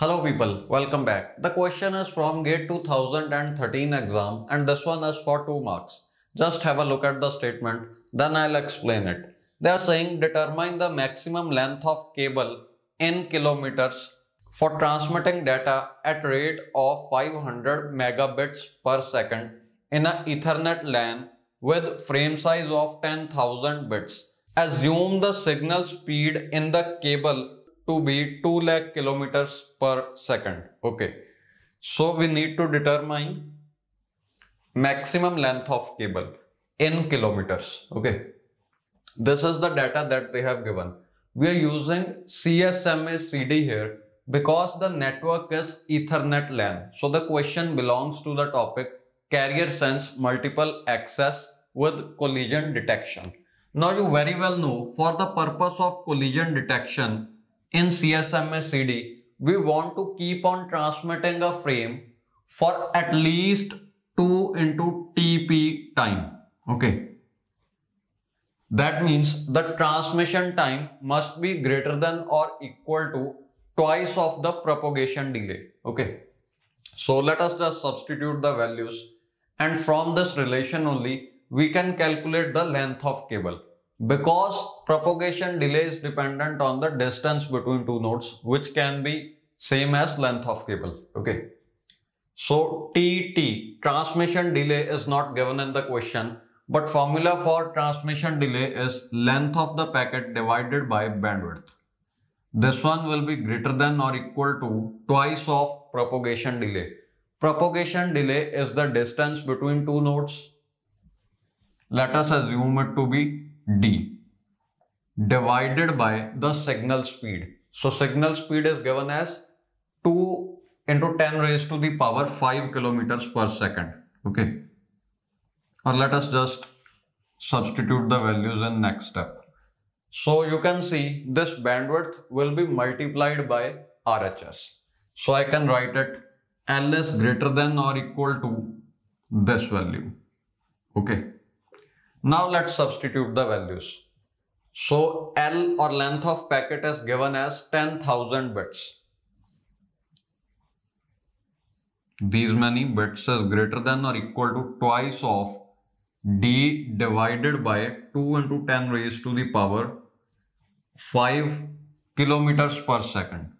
Hello people, welcome back. The question is from Gate 2013 exam and this one is for 2 marks. Just have a look at the statement, then I'll explain it. They are saying determine the maximum length of cable in kilometers for transmitting data at rate of 500 megabits per second in an Ethernet LAN with frame size of 10,000 bits. Assume the signal speed in the cable to be 2 lakh kilometers per second. Okay. So we need to determine maximum length of cable in kilometers. Okay. This is the data that they have given. We are using CSMA CD here because the network is Ethernet LAN. So the question belongs to the topic carrier sense multiple access with collision detection. Now you very well know for the purpose of collision detection, in CSMA CD, we want to keep on transmitting a frame for at least 2 into TP time. Okay. That means the transmission time must be greater than or equal to twice of the propagation delay. Okay. So let us just substitute the values, and from this relation only we can calculate the length of cable. Because propagation delay is dependent on the distance between two nodes, which can be same as length of cable. Okay. So TT, transmission delay, is not given in the question, but formula for transmission delay is length of the packet divided by bandwidth. This one will be greater than or equal to twice of propagation delay. Propagation delay is the distance between two nodes. Let us assume it to be D, divided by the signal speed. So signal speed is given as 2 into 10 raised to the power 5 kilometers per second. Okay. Or let us just substitute the values in next step. So you can see this bandwidth will be multiplied by RHS. So I can write it L is greater than or equal to this value. Okay. Now let's substitute the values. So L, or length of packet, is given as 10,000 bits. These many bits is greater than or equal to twice of D divided by 2 into 10 raised to the power 5 kilometers per second.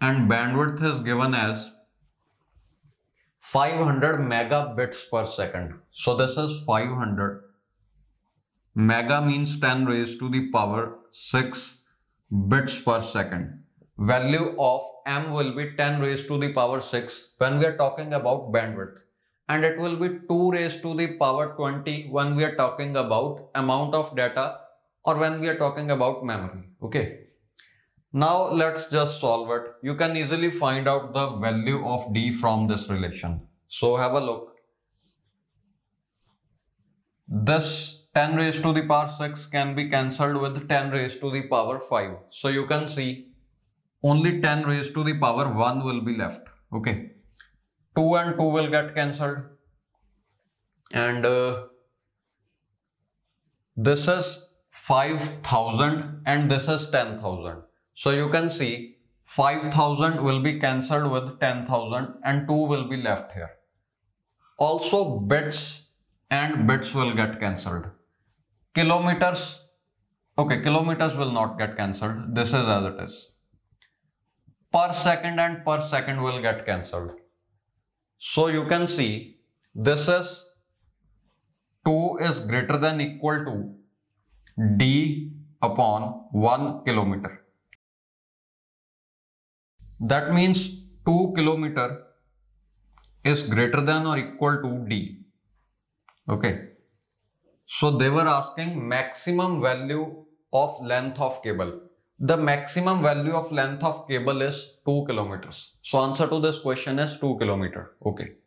And bandwidth is given as 500 megabits per second. So this is 500. Mega means 10 raised to the power 6 bits per second. Value of M will be 10 raised to the power 6 when we are talking about bandwidth. And it will be 2 raised to the power 20 when we are talking about amount of data or when we are talking about memory. Okay. Now let's just solve it. You can easily find out the value of D from this relation. So have a look. This 10 raised to the power 6 can be cancelled with 10 raised to the power 5. So you can see only 10 raised to the power 1 will be left. Okay. 2 and 2 will get cancelled. And this is 5,000 and this is 10,000. So you can see 5,000 will be cancelled with 10,000 and 2 will be left here. Also bits and bits will get cancelled. Kilometers, okay, kilometers will not get cancelled. This is as it is. Per second and per second will get cancelled. So you can see this is 2 is greater than equal to D upon 1 kilometer. That means 2 kilometer is greater than or equal to D. Okay. So they were asking maximum value of length of cable. The maximum value of length of cable is 2 kilometers. So answer to this question is 2 kilometer. Okay.